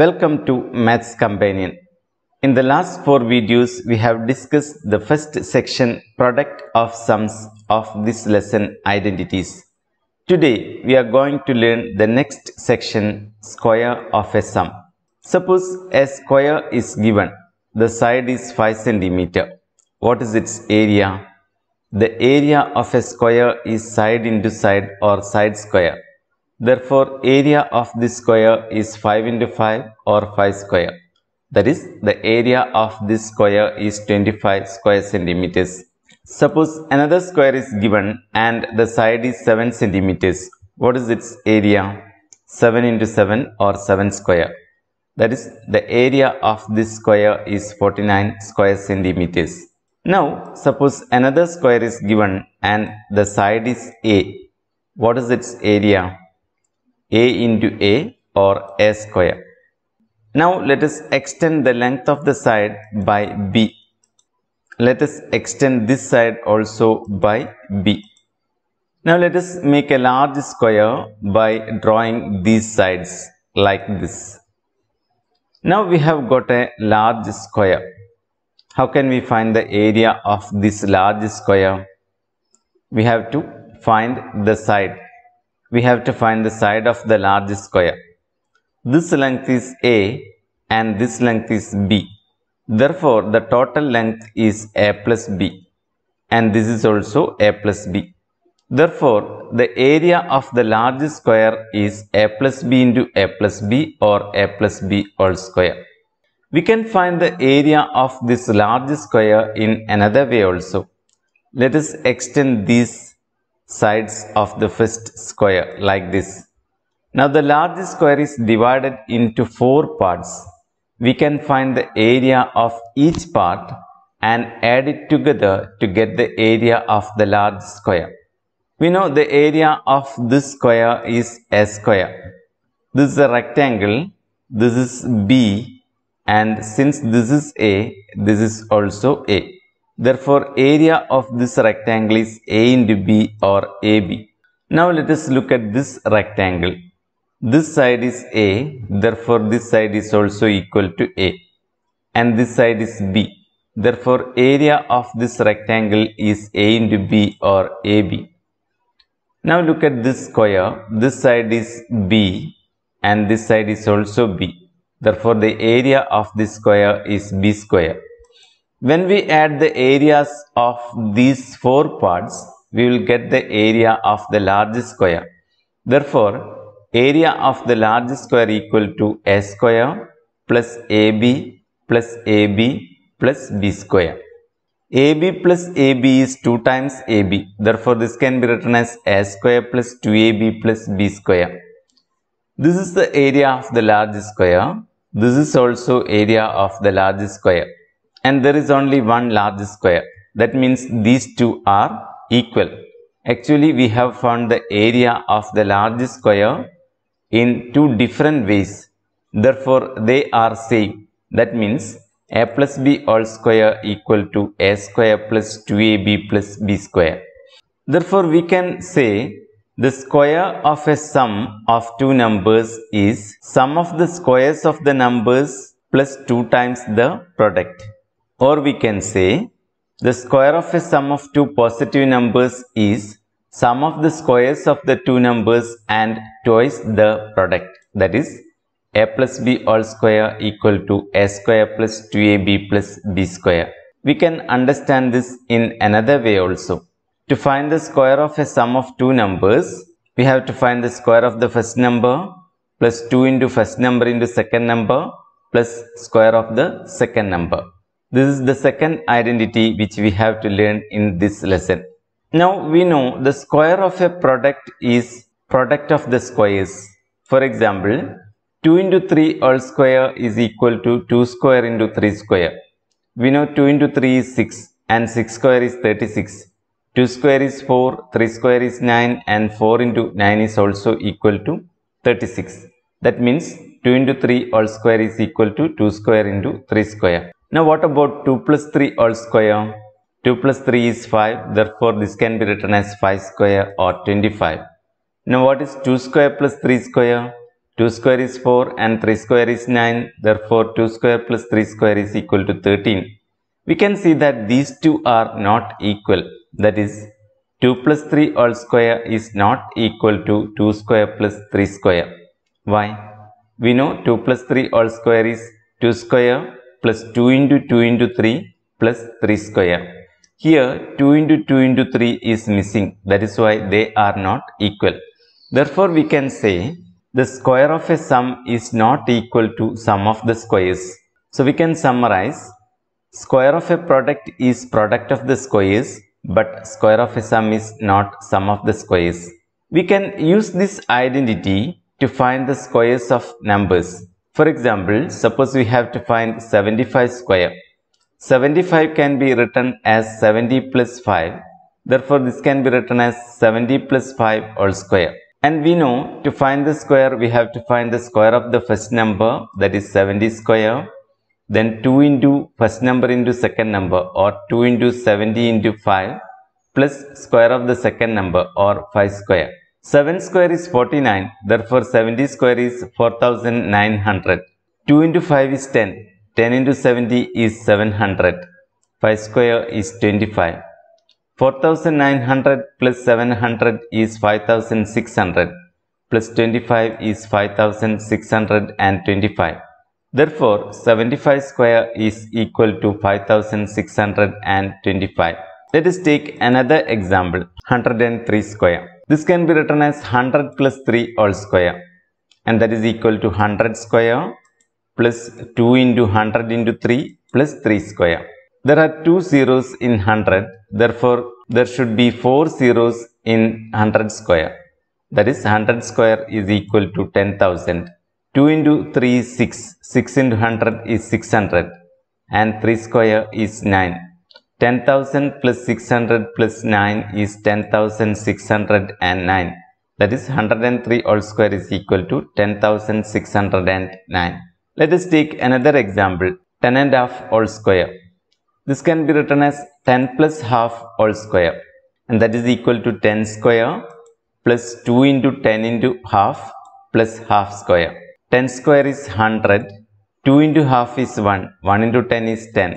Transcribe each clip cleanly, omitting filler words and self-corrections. Welcome to Maths Companion. In the last four videos, we have discussed the first section, product of sums, of this lesson, identities. Today, we are going to learn the next section, square of a sum. Suppose a square is given. The side is 5 cm. What is its area? The area of a square is side into side or side square. Therefore, area of this square is 5 into 5 or 5 square. That is, the area of this square is 25 square centimeters. Suppose another square is given and the side is 7 centimeters. What is its area? 7 into 7 or 7 square. That is, the area of this square is 49 square centimeters. Now, suppose another square is given and the side is A. What is its area? A into A or A square. Now let us extend the length of the side by B. Let us extend this side also by B. Now let us make a large square by drawing these sides like this. Now we have got a large square. How can we find the area of this large square? We have to find the side. We have to find the side of the large square. This length is A and this length is B. Therefore, the total length is A plus B. And this is also A plus B. Therefore, the area of the large square is A plus B into A plus B or A plus B all square. We can find the area of this large square in another way also. Let us extend these sides of the first square like this. Now the large square is divided into four parts. We can find the area of each part and add it together to get the area of the large square. We know the area of this square is A square. This is a rectangle, this is B, and since this is A, this is also A. Therefore, area of this rectangle is A into B or AB. Now let us look at this rectangle. This side is A, therefore this side is also equal to A. And this side is B. Therefore, area of this rectangle is A into B or AB. Now look at this square. This side is B and this side is also B. Therefore, the area of this square is B square. When we add the areas of these four parts, we will get the area of the large square. Therefore, area of the large square equal to A square plus AB plus AB plus B square. AB plus AB is 2 times AB. Therefore, this can be written as A square plus 2AB plus B square. This is the area of the large square. This is also area of the large square. And there is only one large square. That means these two are equal. Actually, we have found the area of the large square in two different ways. Therefore, they are same. That means A plus B all square equal to A square plus 2AB plus B square. Therefore, we can say the square of a sum of two numbers is sum of the squares of the numbers plus 2 times the product. Or we can say, the square of a sum of two positive numbers is sum of the squares of the two numbers and twice the product. That is, A plus B all square equal to A square plus 2AB plus B square. We can understand this in another way also. To find the square of a sum of two numbers, we have to find the square of the first number plus 2 into first number into second number plus square of the second number. This is the second identity which we have to learn in this lesson. Now we know the square of a product is product of the squares. For example, 2 into 3 all square is equal to 2 square into 3 square. We know 2 into 3 is 6 and 6 square is 36. 2 square is 4, 3 square is 9 and 4 into 9 is also equal to 36. That means 2 into 3 all square is equal to 2 square into 3 square. Now what about 2 plus 3 all square? 2 plus 3 is 5. Therefore, this can be written as 5 square or 25. Now what is 2 square plus 3 square? 2 square is 4 and 3 square is 9. Therefore, 2 square plus 3 square is equal to 13. We can see that these two are not equal. That is, 2 plus 3 all square is not equal to 2 square plus 3 square. Why? We know 2 plus 3 all square is 2 square plus 2 into 3 plus 3 square. Here, 2 into 3 is missing. That is why they are not equal. Therefore, we can say the square of a sum is not equal to sum of the squares. So, we can summarize. Square of a product is product of the squares, but square of a sum is not sum of the squares. We can use this identity to find the squares of numbers. For example, suppose we have to find 75 square. 75 can be written as 70 plus 5. Therefore, this can be written as 70 plus 5 all square. And we know to find the square, we have to find the square of the first number, that is 70 square. Then 2 into first number into second number, or 2 into 70 into 5 plus square of the second number, or 5 square. 7 square is 49. Therefore, 70 square is 4900. 2 into 5 is 10. 10 into 70 is 700. 5 square is 25. 4,900 plus 700 is 5,600 plus 25 is 5,625. Therefore, 75 square is equal to 5,625. Let us take another example, 103 square. This can be written as 100 plus 3 all square, and that is equal to 100 square plus 2 into 100 into 3 plus 3 square. There are 2 zeros in 100. Therefore, there should be 4 zeros in 100 square. That is, 100 square is equal to 10,000. 2 into 3 is 6. 6 into 100 is 600. And 3 square is 9. 10,000 plus 600 plus 9 is 10,609. That is, 103 all square is equal to 10,609. Let us take another example, 10 and half all square. This can be written as 10 plus half all square, and that is equal to 10 square plus 2 into 10 into half plus half square. 10 square is 100, 2 into half is 1, 1 into 10 is 10.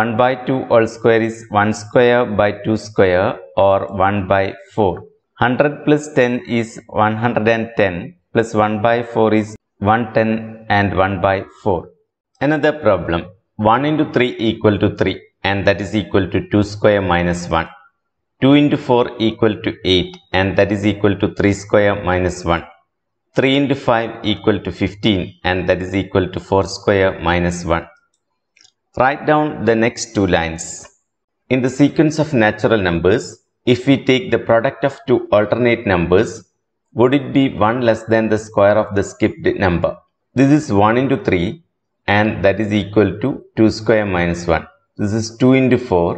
1 by 2 all square is 1 square by 2 square, or 1 by 4. 100 plus 10 is 110 plus 1 by 4 is 110 and 1 by 4. Another problem, 1 into 3 equal to 3. And that is equal to 2 square minus 1. 2 into 4 equal to 8, and that is equal to 3 square minus 1. 3 into 5 equal to 15, and that is equal to 4 square minus 1. Write down the next two lines. In the sequence of natural numbers, if we take the product of two alternate numbers, would it be 1 less than the square of the skipped number? This is 1 into 3, and that is equal to 2 square minus 1. This is 2 into 4,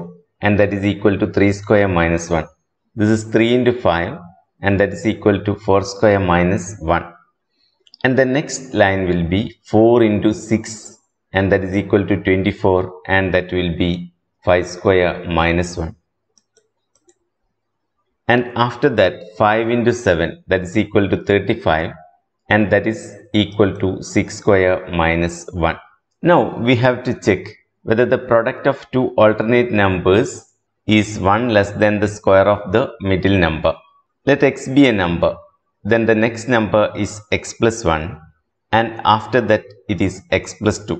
and that is equal to 3 square minus 1. This is 3 into 5, and that is equal to 4 square minus 1. And the next line will be 4 into 6, and that is equal to 24, and that will be 5 square minus 1. And after that, 5 into 7, that is equal to 35, and that is equal to 6 square minus 1. Now, we have to check whether the product of two alternate numbers is 1 less than the square of the middle number. Let x be a number. Then the next number is x plus 1, and after that it is x plus 2.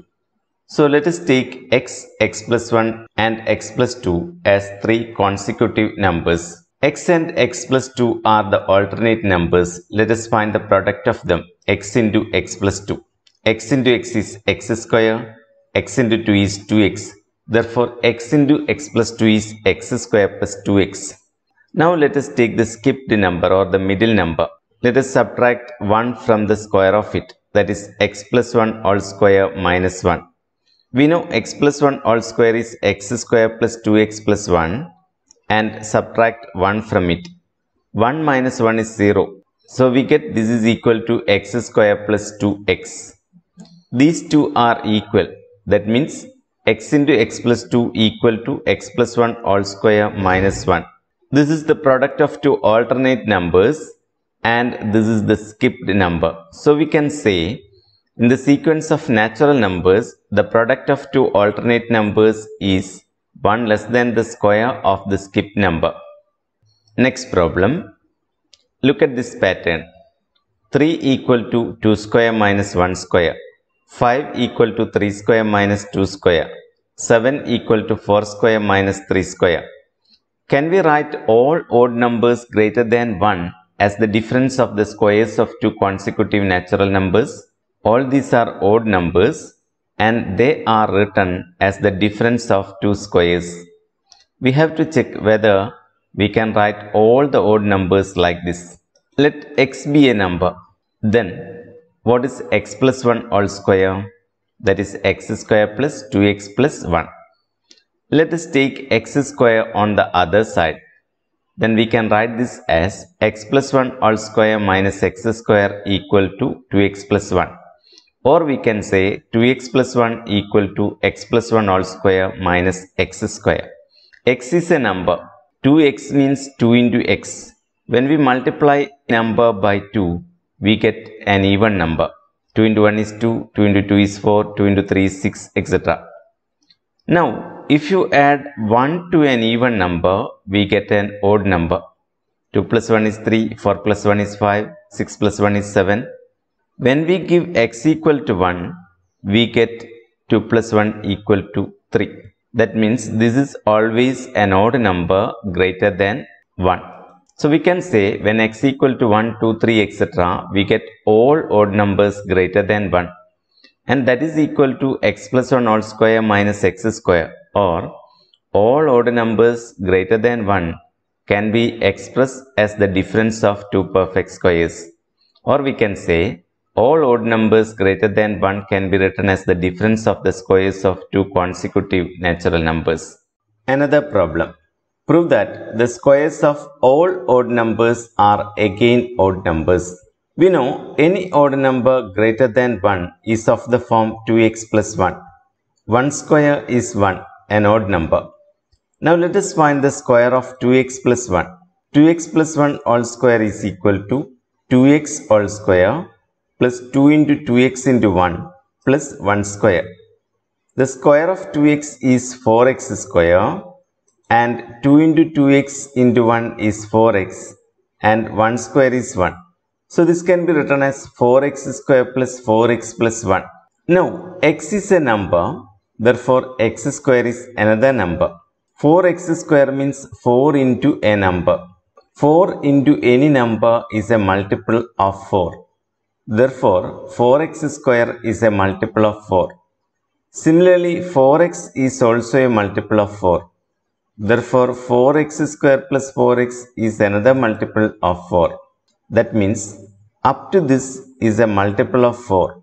So let us take x, x plus 1 and x plus 2 as 3 consecutive numbers. X and x plus 2 are the alternate numbers. Let us find the product of them, x into x plus 2. X into x is x square. X into 2 is 2x. Therefore, x into x plus 2 is x square plus 2x. Now let us take the skipped number or the middle number. Let us subtract 1 from the square of it. That is x plus 1 all square minus 1. We know x plus 1 all square is x square plus 2x plus 1, and subtract 1 from it. 1 minus 1 is 0. So we get this is equal to x square plus 2x. These two are equal. That means x into x plus 2 equal to x plus 1 all square minus 1. This is the product of two alternate numbers and this is the skipped number. So we can say in the sequence of natural numbers, the product of two alternate numbers is 1 less than the square of the skipped number. Next problem. Look at this pattern. 3 equal to 2 square minus 1 square. 5 equal to 3 square minus 2 square. 7 equal to 4 square minus 3 square. Can we write all odd numbers greater than 1 as the difference of the squares of two consecutive natural numbers? All these are odd numbers and they are written as the difference of two squares. We have to check whether we can write all the odd numbers like this. Let x be a number. Then, what is x plus 1 all square? That is x square plus 2x plus 1. Let us take x square on the other side. Then we can write this as x plus 1 all square minus x square equal to 2x plus 1. Or we can say 2x plus 1 equal to x plus 1 all square minus x square. X is a number. 2x means 2 into x. When we multiply a number by 2, we get an even number. 2 into 1 is 2, 2 into 2 is 4, 2 into 3 is 6, etc. Now, if you add 1 to an even number, we get an odd number. 2 plus 1 is 3, 4 plus 1 is 5, 6 plus 1 is 7. When we give x equal to 1, we get 2 plus 1 equal to 3. That means this is always an odd number greater than 1. So we can say when x equal to 1, 2, 3, etc., we get all odd numbers greater than 1. And that is equal to x plus 1 all square minus x square, or all odd numbers greater than 1 can be expressed as the difference of two perfect squares. Or we can say all odd numbers greater than 1 can be written as the difference of the squares of two consecutive natural numbers. Another problem. Prove that the squares of all odd numbers are again odd numbers. We know any odd number greater than 1 is of the form 2x plus 1. 1 square is 1, an odd number. Now let us find the square of 2x plus 1. 2x plus 1 all square is equal to 2x all square plus 2 into 2x into 1 plus 1 square. The square of 2x is 4x square and 2 into 2x into 1 is 4x and 1 square is 1. So this can be written as 4x square plus 4x plus 1. Now x is a number, therefore x square is another number. 4x square means 4 into a number. 4 into any number is a multiple of 4. Therefore, 4x square is a multiple of 4. Similarly, 4x is also a multiple of 4. Therefore, 4x square plus 4x is another multiple of 4. That means, up to this is a multiple of 4.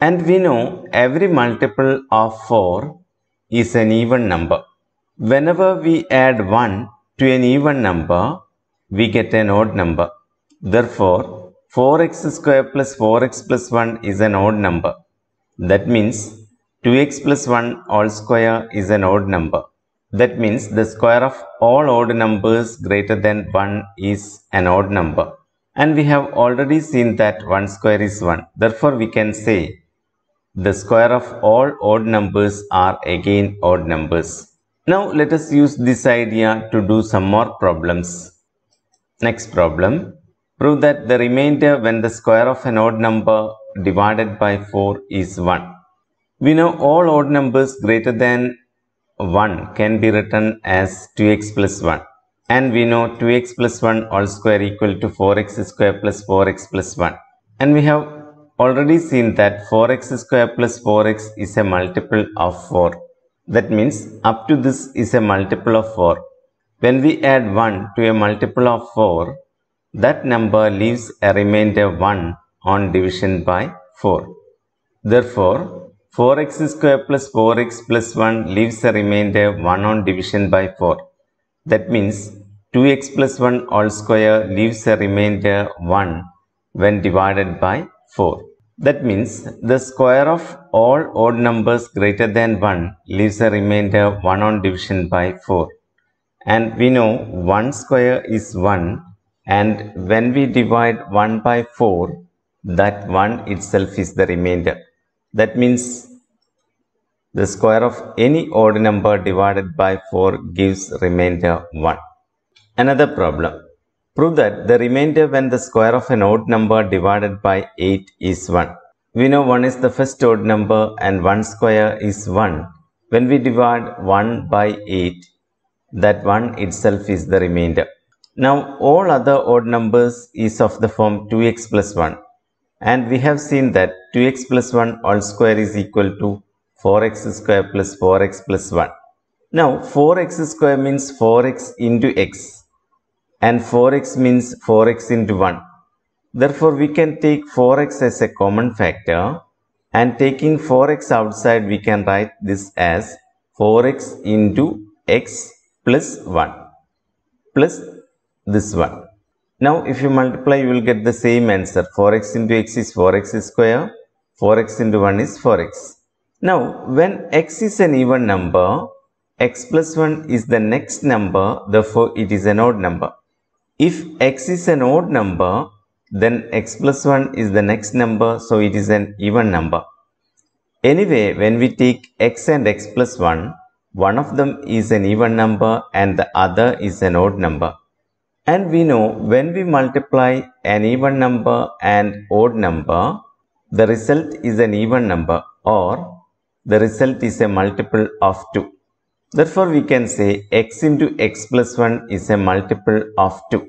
And we know every multiple of 4 is an even number. Whenever we add 1 to an even number, we get an odd number. Therefore, 4x square plus 4x plus 1 is an odd number. That means 2x plus 1 all square is an odd number. That means the square of all odd numbers greater than 1 is an odd number. And we have already seen that 1 square is 1. Therefore, we can say the square of all odd numbers are again odd numbers. Now, let us use this idea to do some more problems. Next problem. Prove that the remainder when the square of an odd number divided by 4 is 1. We know all odd numbers greater than 1 can be written as 2x plus 1. And we know 2x plus 1 all square equal to 4x square plus 4x plus 1. And we have already seen that 4x square plus 4x is a multiple of 4. That means up to this is a multiple of 4. When we add 1 to a multiple of 4, that number leaves a remainder 1 on division by 4. Therefore, 4x square plus 4x plus 1 leaves a remainder 1 on division by 4. That means 2x plus 1 all square leaves a remainder 1 when divided by 4. That means the square of all odd numbers greater than 1 leaves a remainder 1 on division by 4. And we know 1 square is 1. And when we divide 1 by 4, that 1 itself is the remainder. That means the square of any odd number divided by 4 gives remainder 1. Another problem. Prove that the remainder when the square of an odd number divided by 8 is 1. We know 1 is the first odd number and 1 square is 1. When we divide 1 by 8, that 1 itself is the remainder. Now, all other odd numbers is of the form 2x plus 1. And we have seen that 2x plus 1 all square is equal to 4x square plus 4x plus 1. Now, 4x square means 4x into x. And 4x means 4x into 1. Therefore, we can take 4x as a common factor. And taking 4x outside, we can write this as 4x into x plus 1 plus this one. Now, if you multiply, you will get the same answer. 4x into x is 4x square. 4x into 1 is 4x. Now, when x is an even number, x plus 1 is the next number. Therefore, it is an odd number. If x is an odd number, then x plus 1 is the next number. So, it is an even number. Anyway, when we take x and x plus 1, one of them is an even number and the other is an odd number. And we know when we multiply an even number and odd number, the result is an even number or the result is a multiple of 2. Therefore, we can say x into x plus 1 is a multiple of 2.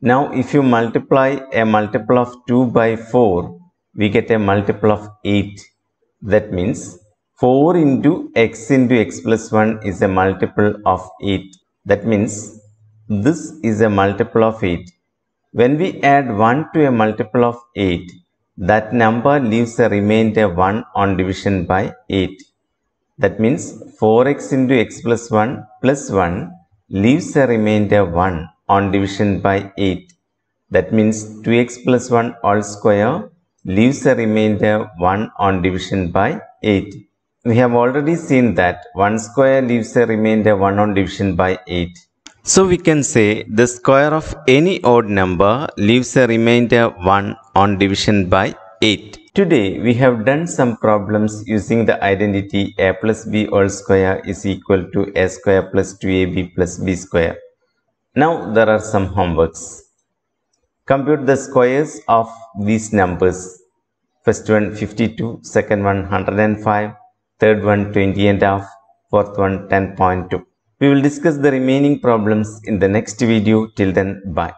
Now, if you multiply a multiple of 2 by 4, we get a multiple of 8. That means 4 into x plus 1 is a multiple of 8. That means this is a multiple of 8. When we add 1 to a multiple of 8, that number leaves a remainder 1 on division by 8. That means 4x into x plus 1 leaves a remainder 1 on division by 8. That means 2x plus 1 all square leaves a remainder 1 on division by 8. We have already seen that 1 square leaves a remainder 1 on division by 8. So, we can say the square of any odd number leaves a remainder 1 on division by 8. Today, we have done some problems using the identity a plus b all square is equal to a square plus 2ab plus b square. Now, there are some homeworks. Compute the squares of these numbers. First one 52, second one 105, third one 20.5, fourth one 10.2. We will discuss the remaining problems in the next video. Till then, bye.